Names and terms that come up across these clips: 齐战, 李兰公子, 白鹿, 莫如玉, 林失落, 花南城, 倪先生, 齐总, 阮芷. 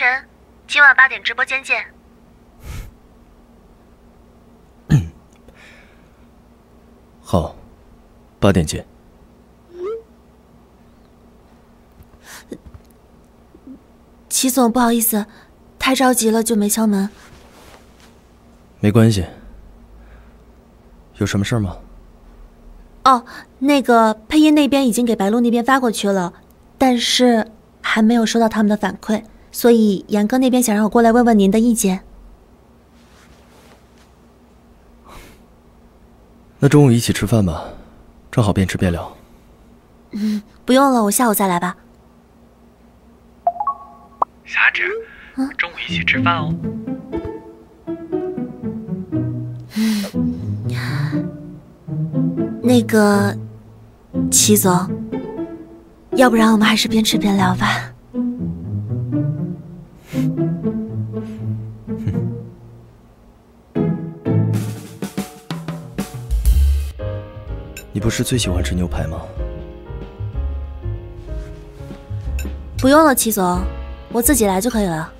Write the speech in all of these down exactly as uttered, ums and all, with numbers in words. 神，今晚八点直播间见。好，八点见。齐总，不好意思，太着急了就没敲门。没关系。有什么事吗？哦，那个配音那边已经给白鹿那边发过去了，但是。 还没有收到他们的反馈，所以杨哥那边想让我过来问问您的意见。那中午一起吃饭吧，正好边吃边聊。嗯，不用了，我下午再来吧。啥子？嗯，中午一起吃饭哦。嗯，那个，齐总。 要不然我们还是边吃边聊吧。你不是最喜欢吃牛排吗？不用了，齐总，我自己来就可以了。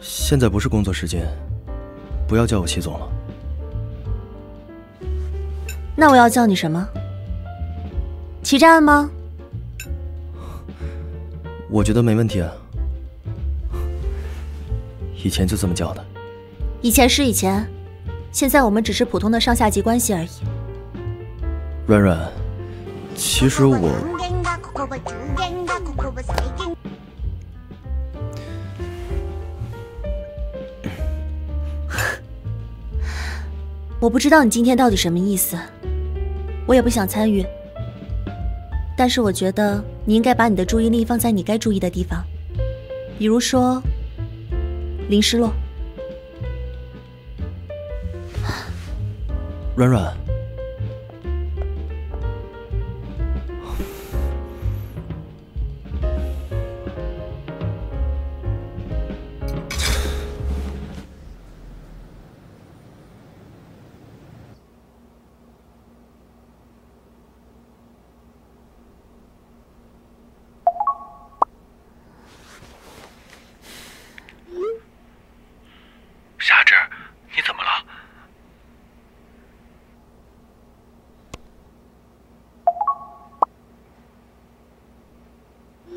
现在不是工作时间，不要叫我齐总了。那我要叫你什么？ 齐战吗？我觉得没问题啊。以前就这么叫的。以前是以前，现在我们只是普通的上下级关系而已。软软，其实我……我不知道你今天到底什么意思，我也不想参与。 但是我觉得你应该把你的注意力放在你该注意的地方，比如说林失落。软软，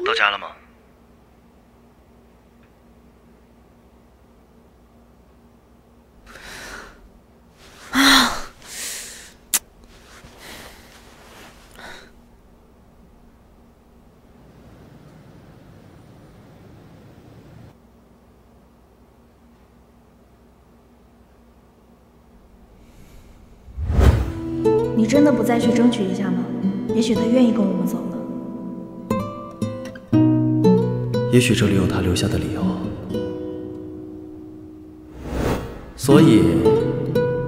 到家了吗？啊！你真的不再去争取一下吗？也许他愿意跟我们走呢。 也许这里有他留下的理由，所以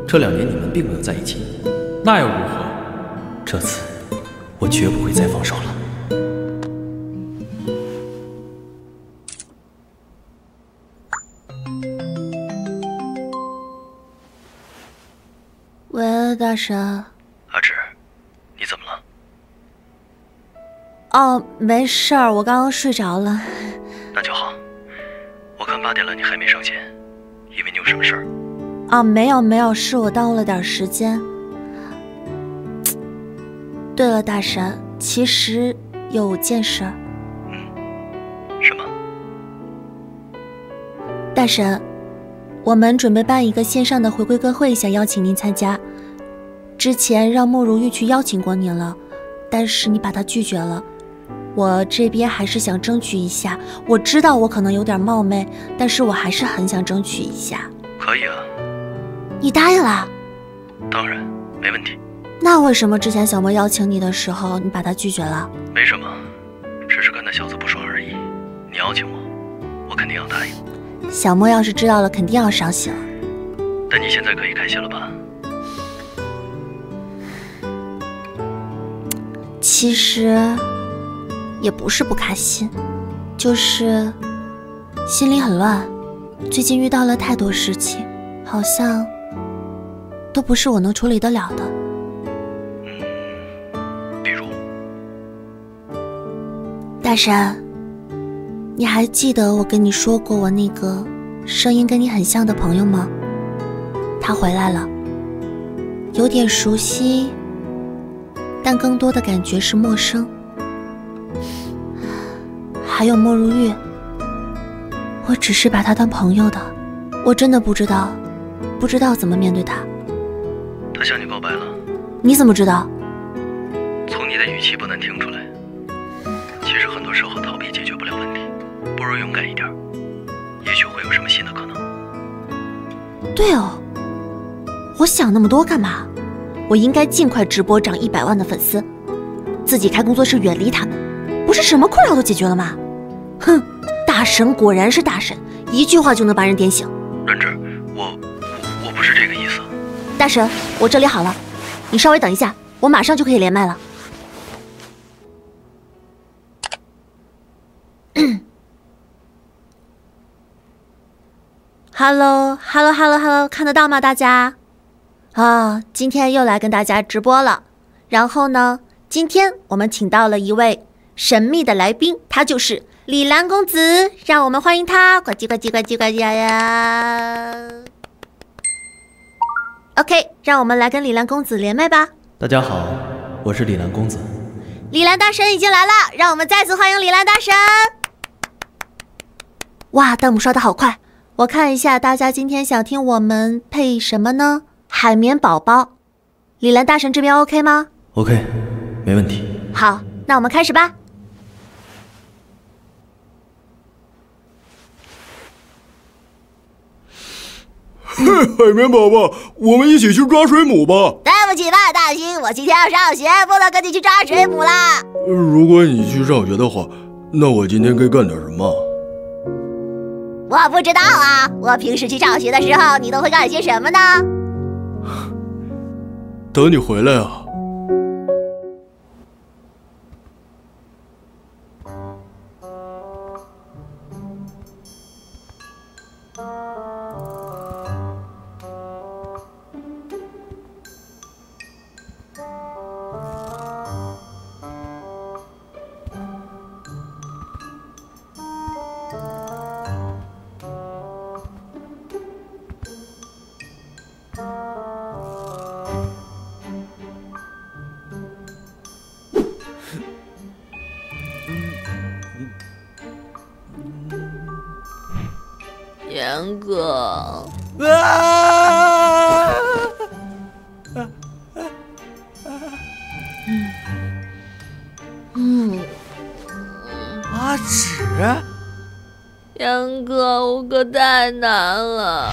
这两年你们并没有在一起。那又如何？这次我绝不会再放手了。喂，大神。阿芷，你怎么了？哦，没事儿，我刚刚睡着了。 那就好，我看八点了，你还没上线，以为你有什么事儿。啊，没有没有，是我耽误了点时间。对了，大神，其实有件事。嗯，什么？大神，我们准备办一个线上的回归歌会，想邀请您参加。之前让莫如玉去邀请过您了，但是你把她拒绝了。 我这边还是想争取一下，我知道我可能有点冒昧，但是我还是很想争取一下。可以啊，你答应了？当然，没问题。那为什么之前小莫邀请你的时候，你把他拒绝了？没什么，只是跟那小子不爽而已。你邀请我，我肯定要答应。小莫要是知道了，肯定要伤心了。但你现在可以开心了吧？其实。 也不是不开心，就是心里很乱。最近遇到了太多事情，好像都不是我能处理得了的。嗯，比如，大神，你还记得我跟你说过我那个声音跟你很像的朋友吗？他回来了，有点熟悉，但更多的感觉是陌生。还有莫如玉，我只是把他当朋友的，我真的不知道，不知道怎么面对他。他向你告白了？你怎么知道？从你的语气不难听出来。其实很多时候逃避解决不了问题，不如勇敢一点，也许会有什么新的可能。对哦，我想那么多干嘛？我应该尽快直播涨一百万的粉丝，自己开工作室远离他们，不是什么困扰都解决了吗？哼，大神果然是大神，一句话就能把人点醒。润之，我我我不是这个意思。大神，我这里好了，你稍微等一下，我马上就可以连麦了。 Hello，Hello，Hello，Hello， 看得到吗？大家，啊、哦，今天又来跟大家直播了。然后呢，今天我们请到了一位神秘的来宾，他就是李兰公子，让我们欢迎他！呱唧呱唧呱唧呱唧呀 ！OK， 让我们来跟李兰公子连麦吧。大家好，我是李兰公子。李兰大神已经来了，让我们再次欢迎李兰大神！哇，弹幕刷的好快！ 我看一下，大家今天想听我们配什么呢？海绵宝宝，李兰大神这边 OK 吗 ？OK， 没问题。好，那我们开始吧。嘿，海绵宝宝，我们一起去抓水母吧。对不起吧，大勋，我今天要上学，不能跟你去抓水母啦。如果你去上学的话，那我今天该干点什么？ 我不知道啊，我平时去上学的时候，你都会干些什么呢？等你回来啊。严哥，啊！嗯，阿芷，严哥，我可太难了。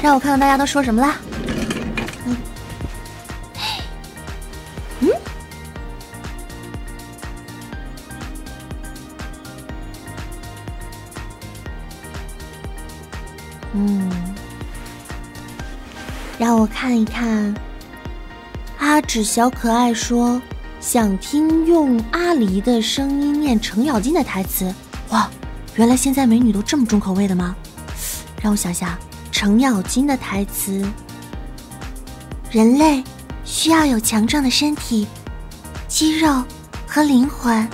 让我看看大家都说什么啦。嗯，嗯，嗯，让我看一看。阿芷小可爱说想听用阿离的声音念程咬金的台词。哇，原来现在美女都这么重口味的吗？让我想想。 程咬金的台词：“人类需要有强壮的身体、肌肉和灵魂。”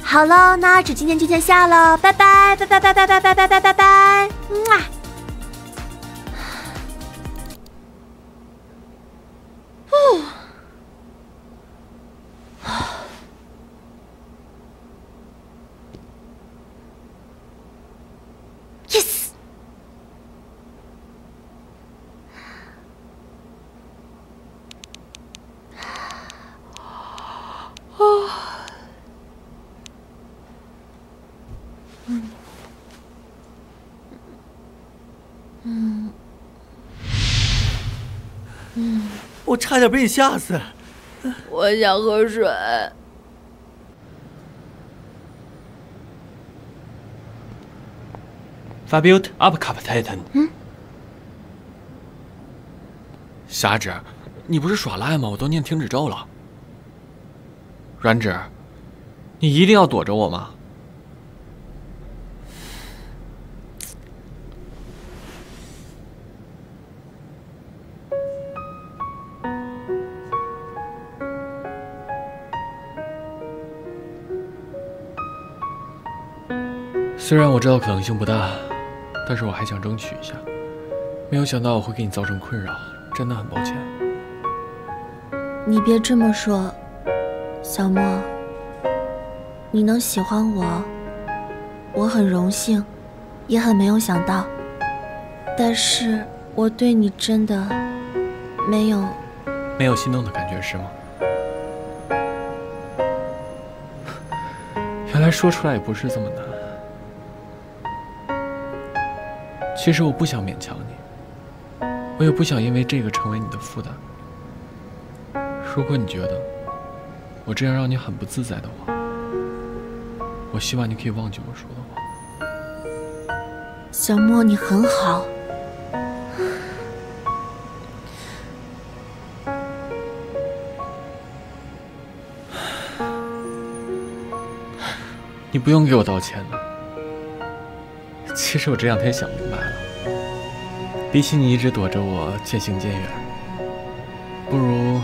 好了，那阿芷今天就先下了，拜拜拜拜拜拜拜拜拜拜拜拜，嗯啊！我差点被你吓死！我想喝水。Fabiot Abkapitan。嗯。傻子，你不是耍赖吗？我都念停止咒了。阮芷，你一定要躲着我吗？虽然我知道可能性不大，但是我还想争取一下。没有想到我会给你造成困扰，真的很抱歉。你别这么说，小莫。你能喜欢我，我很荣幸，也很没有想到。但是我对你真的没有没有心动的感觉，是吗？原来说出来也不是这么难。 其实我不想勉强你，我也不想因为这个成为你的负担。如果你觉得我这样让你很不自在的话，我希望你可以忘记我说的话。小莫，你很好。你不用给我道歉的。 其实我这两天想明白了，比起你一直躲着我渐行渐远，不如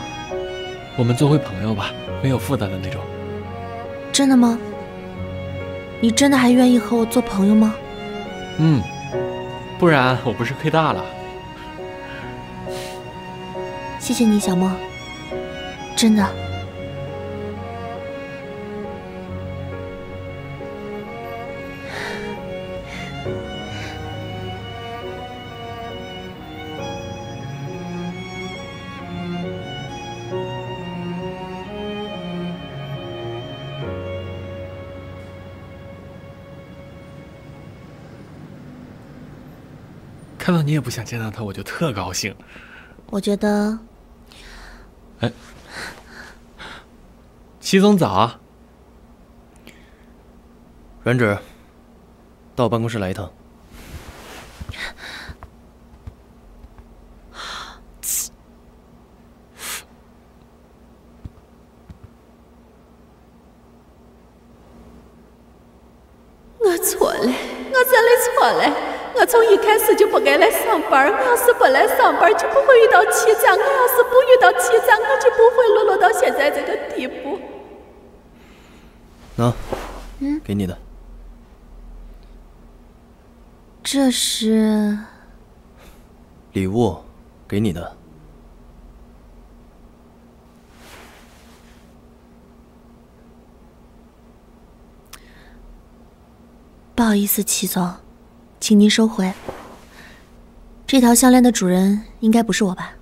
我们做回朋友吧，没有负担的那种。真的吗？你真的还愿意和我做朋友吗？嗯，不然我不是亏大了。谢谢你，小莫，真的。 看到你也不想见到他，我就特高兴。我觉得，哎，齐总早。阮芷，到我办公室来一趟。我错了，我真的错了。 我从一开始就不该来上班，我要是不来上班，就不会遇到欺诈；我要是不遇到欺诈，我就不会沦落到现在这个地步。喏，嗯，给你的。这是礼物，给你的。不好意思，齐总。 请您收回。这条项链的主人应该不是我吧？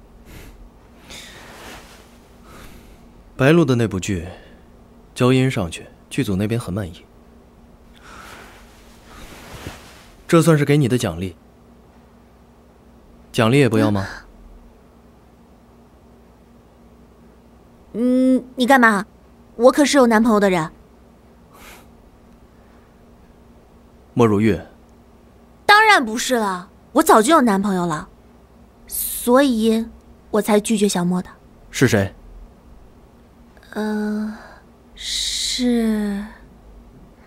白鹿的那部剧，交音上去，剧组那边很满意。这算是给你的奖励。奖励也不要吗？嗯，你干嘛？我可是有男朋友的人。莫如玉。 当然不是了，我早就有男朋友了，所以我才拒绝小莫的。是谁？呃，是，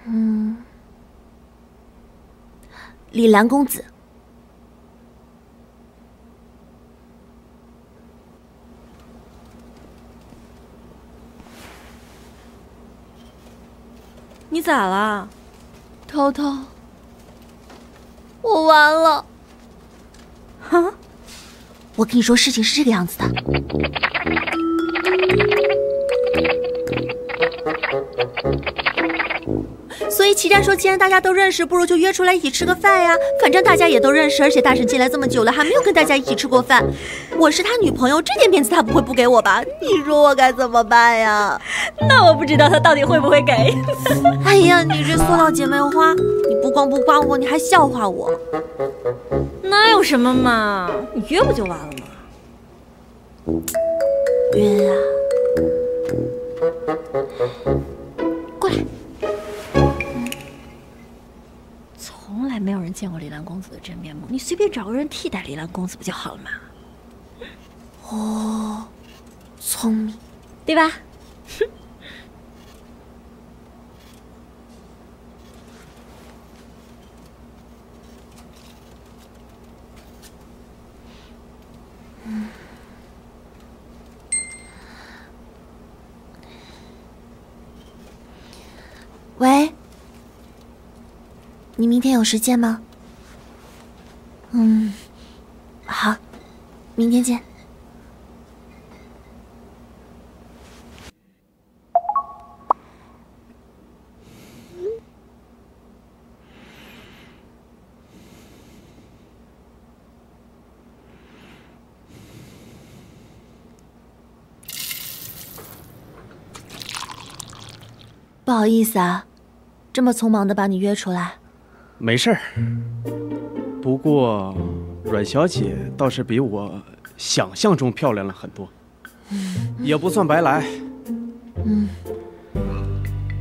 嗯，李兰公子。你咋了，涛涛？ 我完了，啊！我跟你说，事情是这个样子的。所以齐战说，既然大家都认识，不如就约出来一起吃个饭呀。反正大家也都认识，而且大神进来这么久了，还没有跟大家一起吃过饭。我是他女朋友，这点面子他不会不给我吧？你说我该怎么办呀？那我不知道他到底会不会给。哎呀，你这塑料姐妹花！ 不光不夸我，你还笑话我，那有什么嘛？你约不就完了吗？约呀、啊！过来、嗯。从来没有人见过李兰公子的真面目，你随便找个人替代李兰公子不就好了吗？哦，聪明，对吧？喂，你明天有时间吗？嗯，好，明天见。不好意思啊。 这么匆忙的把你约出来，没事儿。不过阮小姐倒是比我想象中漂亮了很多，也不算白来。嗯。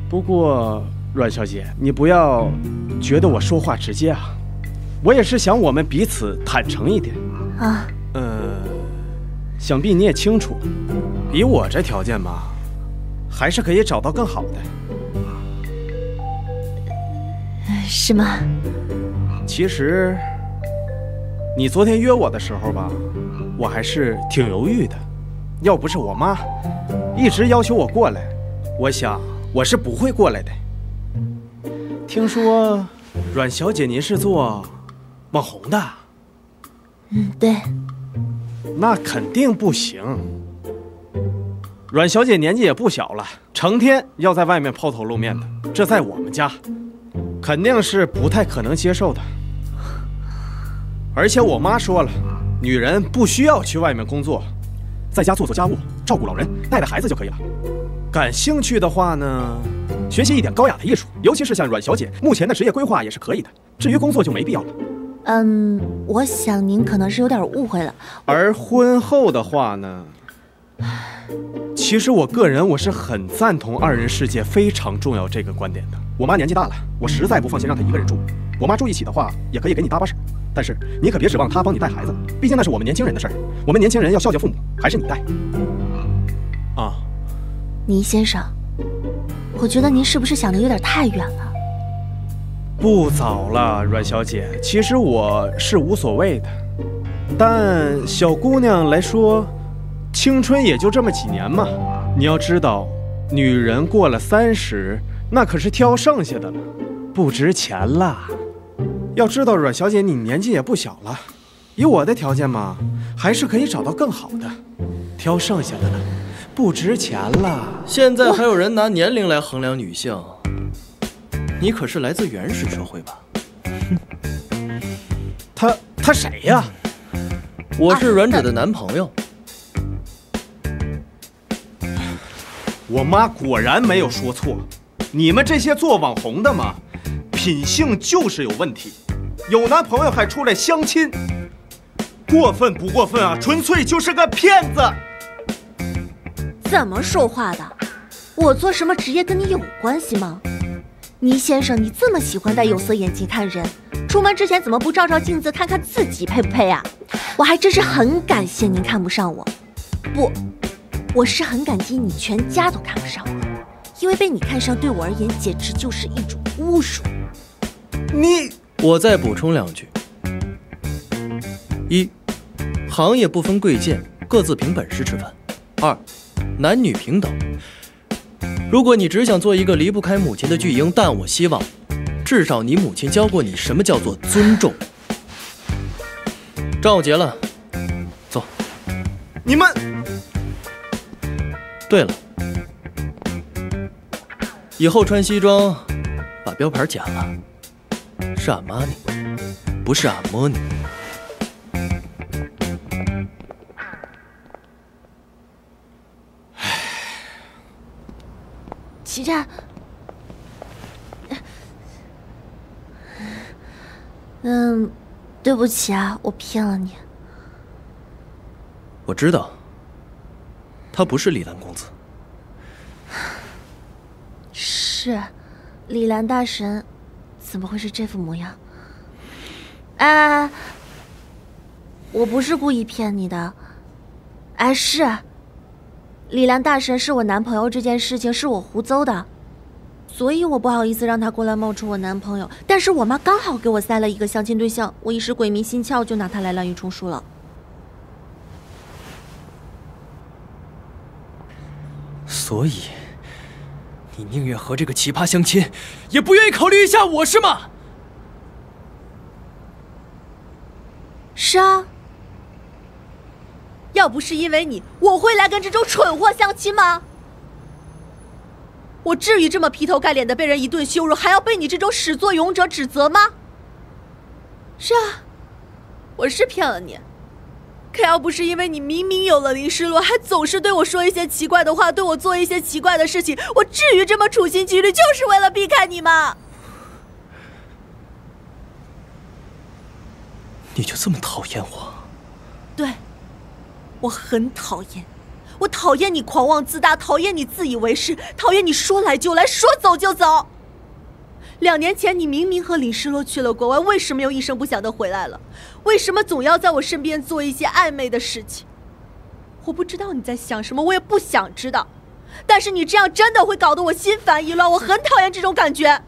不过阮小姐，你不要觉得我说话直接啊，我也是想我们彼此坦诚一点啊。呃，想必你也清楚，以我这条件嘛，还是可以找到更好的。 是吗？其实，你昨天约我的时候吧，我还是挺犹豫的。要不是我妈一直要求我过来，我想我是不会过来的。听说阮小姐您是做网红的？嗯，对。那肯定不行。阮小姐年纪也不小了，成天要在外面抛头露面的，这在我们家。 肯定是不太可能接受的，而且我妈说了，女人不需要去外面工作，在家做做家务、照顾老人、带带孩子就可以了。感兴趣的话呢，学习一点高雅的艺术，尤其是像阮小姐目前的职业规划也是可以的。至于工作就没必要了。嗯，我想您可能是有点误会了。而婚后的话呢，其实我个人我是很赞同“二人世界非常重要”这个观点的。 我妈年纪大了，我实在不放心让她一个人住。我妈住一起的话，也可以给你搭把手，但是你可别指望她帮你带孩子，毕竟那是我们年轻人的事儿。我们年轻人要孝敬父母，还是你带。啊，倪先生，我觉得您是不是想的有点太远了？不早了，阮小姐，其实我是无所谓的，但小姑娘来说，青春也就这么几年嘛。你要知道，女人过了三十。 那可是挑剩下的了，不值钱了。要知道，阮小姐你年纪也不小了，以我的条件嘛，还是可以找到更好的。挑剩下的了，不值钱了。现在还有人拿年龄来衡量女性，你可是来自原始社会吧？哼，他他谁呀？我是阮芷的男朋友。我妈果然没有说错。 你们这些做网红的嘛，品性就是有问题，有男朋友还出来相亲，过分不过分啊？纯粹就是个骗子！怎么说话的？我做什么职业跟你有关系吗？倪先生，你这么喜欢戴有色眼镜看人，出门之前怎么不照照镜子看看自己配不配啊？我还真是很感谢您看不上我，不，我是很感激你全家都看不上我。 因为被你看上，对我而言简直就是一种侮辱。你，我再补充两句：一，行业不分贵贱，各自凭本事吃饭；二，男女平等。如果你只想做一个离不开母亲的巨婴，但我希望，至少你母亲教过你什么叫做尊重。账我结了，走。你们。对了。 以后穿西装，把标牌剪了，是阿玛尼，不是阿莫尼。唉，齐战，嗯，对不起啊，我骗了你。我知道，她不是李兰公子。 是，李兰大神，怎么会是这副模样？哎，我不是故意骗你的。哎，是，李兰大神是我男朋友这件事情是我胡诌的，所以我不好意思让他过来冒充我男朋友。但是我妈刚好给我塞了一个相亲对象，我一时鬼迷心窍，就拿他来滥竽充数了。所以。你宁愿和这个奇葩相亲，也不愿意考虑一下我是吗？是啊。要不是因为你，我会来跟这种蠢货相亲吗？我至于这么劈头盖脸的被人一顿羞辱，还要被你这种始作俑者指责吗？是啊，我是骗了你。 可要不是因为你明明有了林失落，还总是对我说一些奇怪的话，对我做一些奇怪的事情，我至于这么处心积虑，就是为了避开你吗？你就这么讨厌我？对，我很讨厌，我讨厌你狂妄自大，讨厌你自以为是，讨厌你说来就来，说走就走。两年前，你明明和林失落去了国外，为什么又一声不响的回来了？为什么总要在我身边做一些暧昧的事情？我不知道你在想什么，我也不想知道。但是你这样真的会搞得我心烦意乱，我很讨厌这种感觉。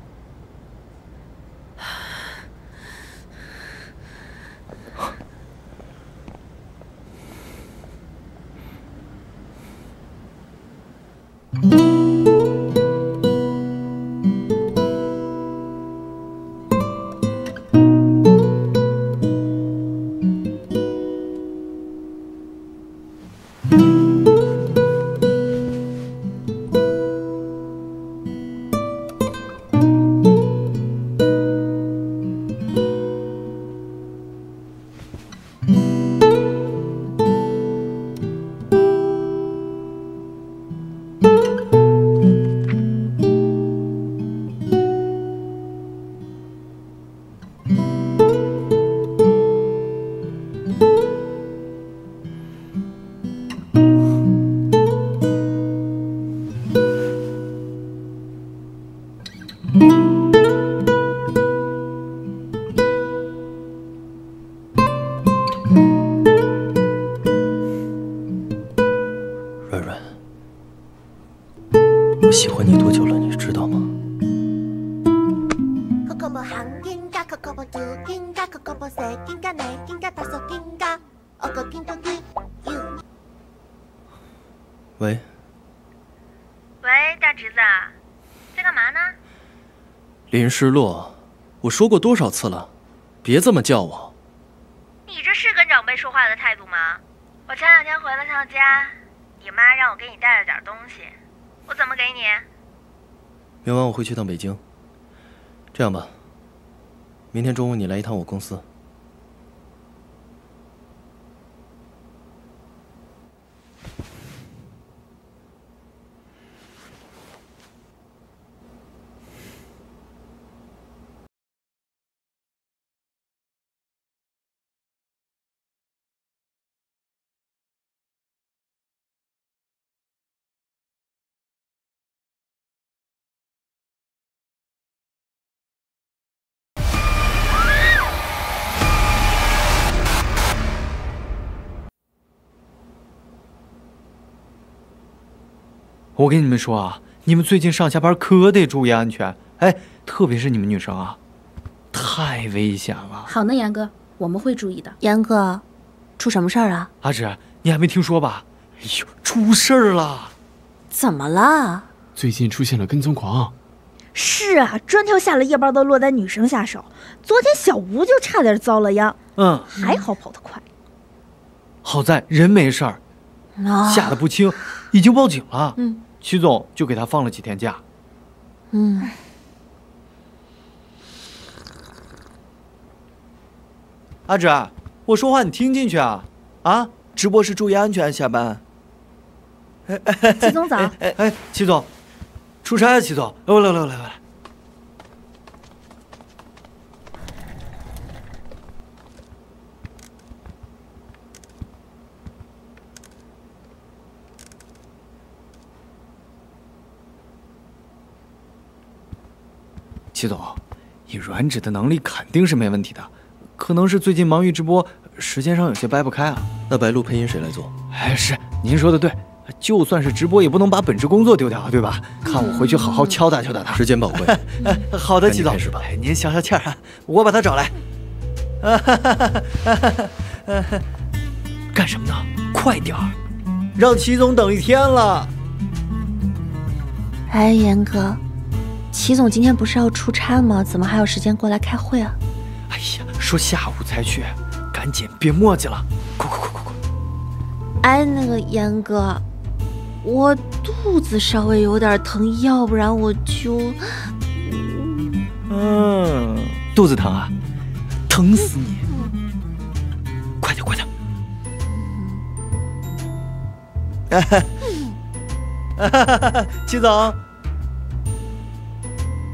喂，喂，大侄子，在干嘛呢？林失落，我说过多少次了，别这么叫我。你这是跟长辈说话的态度吗？我前两天回了趟家，你妈让我给你带了点东西，我怎么给你？明晚我会去趟北京。这样吧，明天中午你来一趟我公司。 我跟你们说啊，你们最近上下班可得注意安全，哎，特别是你们女生啊，太危险了。好呢，严哥，我们会注意的。严哥，出什么事儿啊？阿芷，你还没听说吧？哎呦，出事儿了！怎么了？最近出现了跟踪狂。是啊，专挑下了夜班的落单女生下手。昨天小吴就差点遭了殃。嗯，还好跑得快。好在人没事儿，哦、吓得不轻，已经报警了。嗯。 齐总就给他放了几天假。嗯。阿芷，我说话你听进去啊！啊，直播室注意安全，下班。哎哎，齐总早！哎哎，齐总，出差啊，齐总，来来来来来。齐总，以阮芷的能力肯定是没问题的，可能是最近忙于直播，时间上有些掰不开啊。那白鹿配音谁来做？哎，是您说的对，就算是直播也不能把本职工作丢掉，对吧？看我回去好好敲打敲打他。时间宝贵。好的，齐总，您消消气儿啊，我把他找来。干什么呢？快点儿，让齐总等一天了。哎，严哥，齐总今天不是要出差吗？怎么还有时间过来开会啊？哎呀，说下午才去，赶紧，别墨迹了，快快快快快！哎，那个严哥，我肚子稍微有点疼，要不然我就……嗯，肚子疼啊，疼死你！嗯、快点，快点！哈哈、嗯。哈哈哈哈，齐总，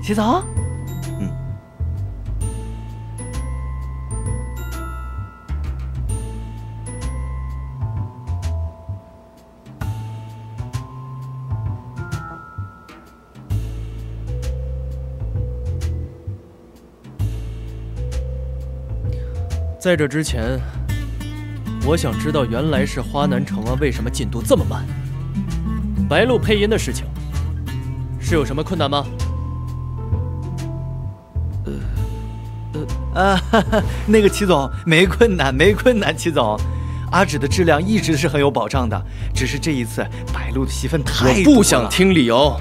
齐总，嗯，在这之前，我想知道原来是花南城啊，为什么进度这么慢？ 白鹿配音的事情是有什么困难吗？呃呃啊哈哈，那个齐总没困难，没困难，齐总，阿芷的质量一直是很有保障的，只是这一次白鹿的戏份太多了。我不想听理由。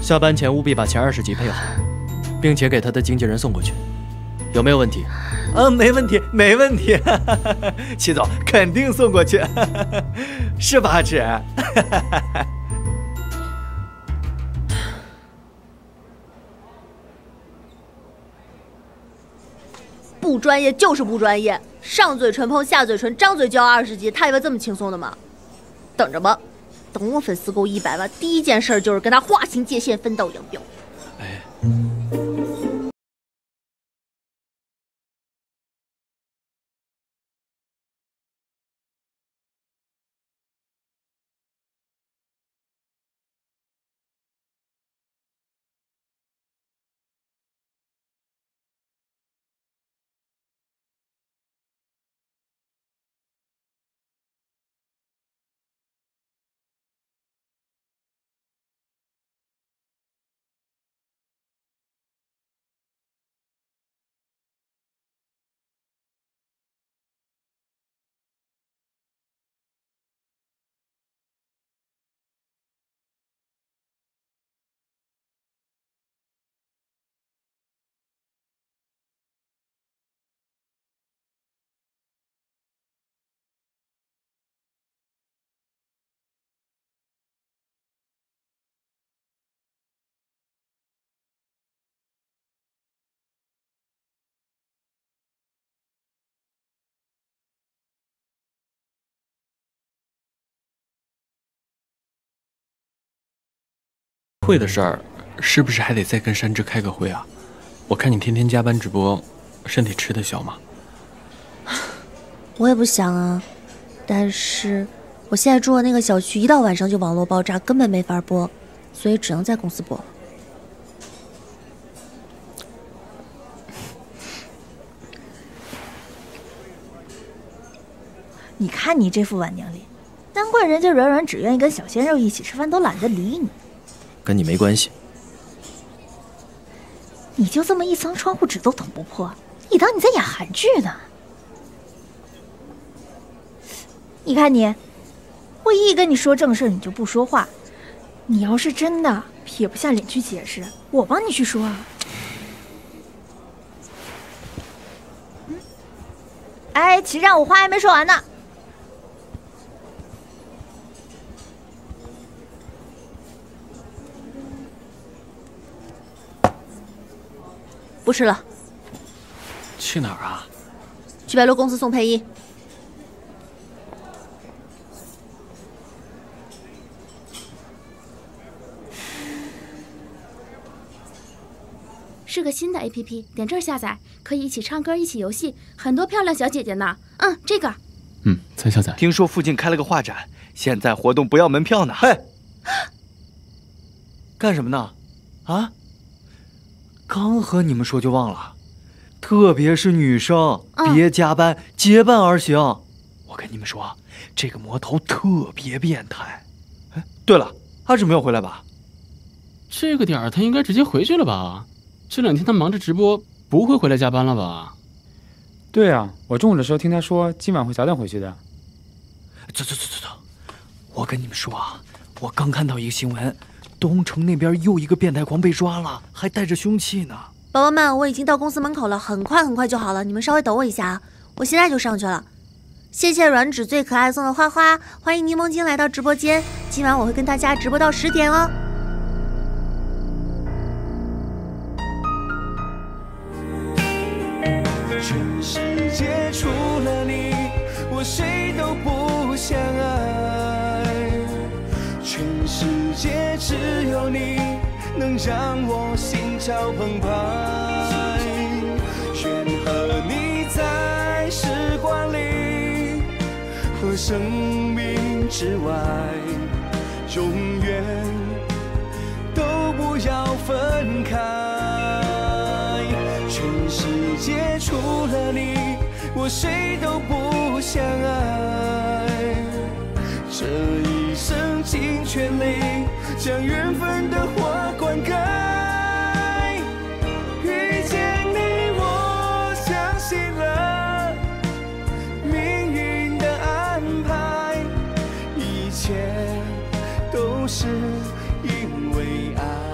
下班前务必把前二十集配好，并且给他的经纪人送过去。 有没有问题？嗯，没问题，没问题。哈哈哈，齐总肯定送过去，哈哈是吧，阿芷？不专业就是不专业，上嘴唇碰下嘴唇，张嘴就要二十集，他以为这么轻松的吗？等着吧，等我粉丝够一百万，第一件事就是跟他划清界限，分道扬镳。哎。 会的事儿，是不是还得再跟山之开个会啊？我看你天天加班直播，身体吃得消吗？我也不想啊，但是我现在住的那个小区一到晚上就网络爆炸，根本没法播，所以只能在公司播。你看你这副晚娘脸，难怪人家软软只愿意跟小鲜肉一起吃饭，都懒得理你。 跟你没关系，你就这么一层窗户纸都捅不破，你当你在演韩剧呢？你看你，我一跟你说正事你就不说话，你要是真的撇不下脸去解释，我帮你去说啊。嗯，哎，齐让我话还没说完呢。 不吃了，去哪儿啊？去白鹿公司送配音。是个新的 A P P， 点这儿下载，可以一起唱歌，一起游戏，很多漂亮小姐姐呢。嗯，这个。嗯，才下载。听说附近开了个画展，现在活动不要门票呢。嘿，干什么呢？啊？ 刚和你们说就忘了，特别是女生，别加班，嗯、结伴而行。我跟你们说，这个魔头特别变态。哎，对了，阿芷没有回来吧？这个点儿他应该直接回去了吧？这两天他忙着直播，不会回来加班了吧？对啊，我中午的时候听他说今晚会早点回去的。走走走走走，我跟你们说啊，我刚看到一个新闻，东城那边又一个变态狂被抓了，还带着凶器呢。宝宝们，我已经到公司门口了，很快很快就好了，你们稍微等我一下啊，我现在就上去了。 谢谢软纸最可爱送的花花，欢迎柠檬精来到直播间。今晚我会跟大家直播到十点哦。全世界除了你，我谁都不想爱。全世界只有你能让我心潮澎湃。愿和你在时光里。 和生命之外，永远都不要分开。全世界除了你，我谁都不想爱。这一生尽全力，将缘分的花灌溉。 是因为爱。